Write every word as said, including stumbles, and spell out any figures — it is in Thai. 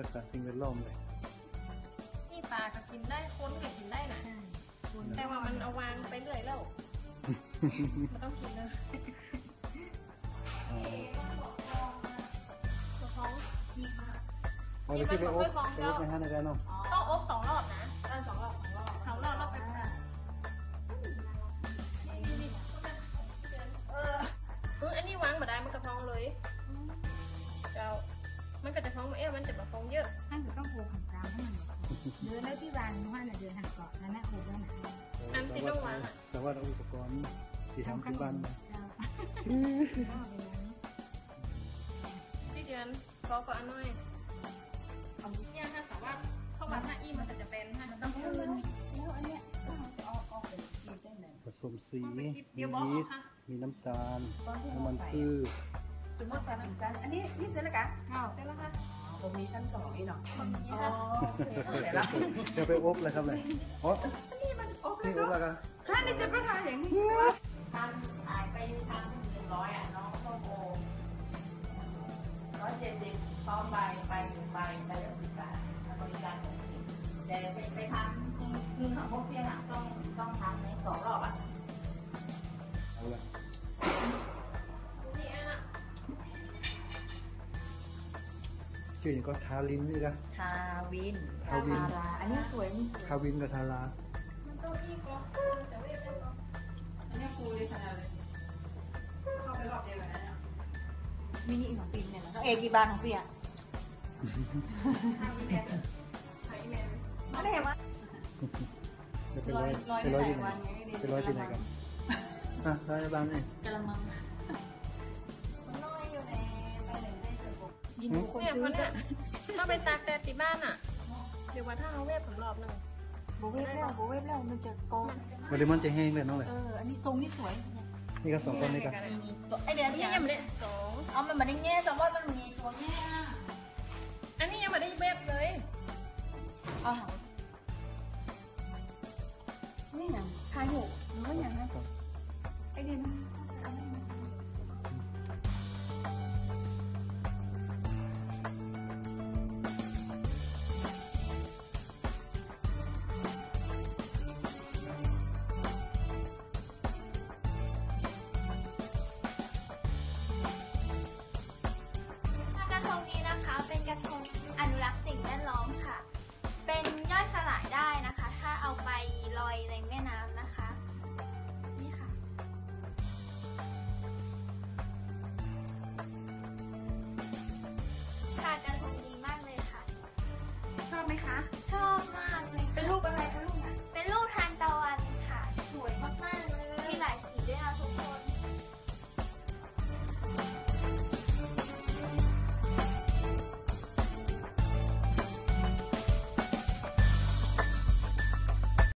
จัดการสิ่งแวดล้อมเลยนี่ปลาก็กินได้ค้นก็กินได้นะแต่ว่ามันเอาวางไปเรื่อยแล้วมันต้องกินเลยท้องมีปลาเอาไปที่ไปอบไปอบไปห้านาทีน้องต้องอบสองรอบนะเออสองรอบสองรอบสองรอบแล้วเป็นแบบเอออันนี้วางมาได้มันกระพองเลยเจ้ามันก็จะฟ้องเอ๊ะมันจะมาฟ้องเยอะท่านจะต้องโผล่ขันกลางให้มันเดินแล้วที่วางว่าเนี่ยเดินหันเกาะนั่นแหละโผล่ด้านไหนอันที่ต้องวางแต่ว่าอุปกรณ์ที่ทำที่บ้านที่เดือนก็ก็อันน้อยของเนี่ยถ้าสามารถเข้ามาถ้าอี้มันจะเป็นถ้ามันต้องขึ้นแล้วอันเนี้ยก็จะออกออกเป็นสีได้เลยผสมสีมียีสต์มีน้ำตาลน้ำมันพืชจุดมดไปมันจันอันนี้นี่เสร็จแล้วกะเสร็จแล้วค่ะผมมีชั้นสองนี่หน่อยอ๋อเสร็จแล้วเดี๋ยวไปอบเลยครับเลยอ๋อนี่มันอบเลยเนาะฮะนี่จะประทานอย่างนี้ทานหายไปทานหนึ่งร้อยอ่ะน้องโมโมร้อยเจ็ดสิบพร้อมใบใบหนึ่งใบใบละสิบบาทบริการของสิบแต่ไปไปทานคือของพวกเสี่ยงอ่ะต้องต้องทานในสองรอบอ่ะเอาเลยชื่ออย่างก็ทาลินนี่กันทาวินทาวินอันนี้สวยมีสวยทาวินกับทารามันต้องอีกก็จะไม่ได้ก็อันนี้กูเลยทาราเลยเข้าไปรอบเดียวกันนะมินิของปีเนี่ยแล้วเอกีบานของปีอ่ะทาอีเมนทาอีเมนไม่ได้เหรอเป็นร้อยเป็นร้อยที่ไหนเป็นร้อยที่ไหนกันอ่ะร้อยบานนี่กะละมังเนี่ยเพราะเนี่ยถ้าไปตากแดดที่บ้านอ่ะเดี๋ยววันถ้าเขาเวฟผมรอบหนึ่งโบเวฟแล้วโบเวฟแล้วมันจะกองวันนี้มันจะแห้งเลยน้องเลยเอออันนี้ทรงนี่สวยนี่ก็สองคนนี่กันไอเดียนี่ยังไม่ได้สองเอามันมาได้แง่แต่ว่ามันมีตัวแง่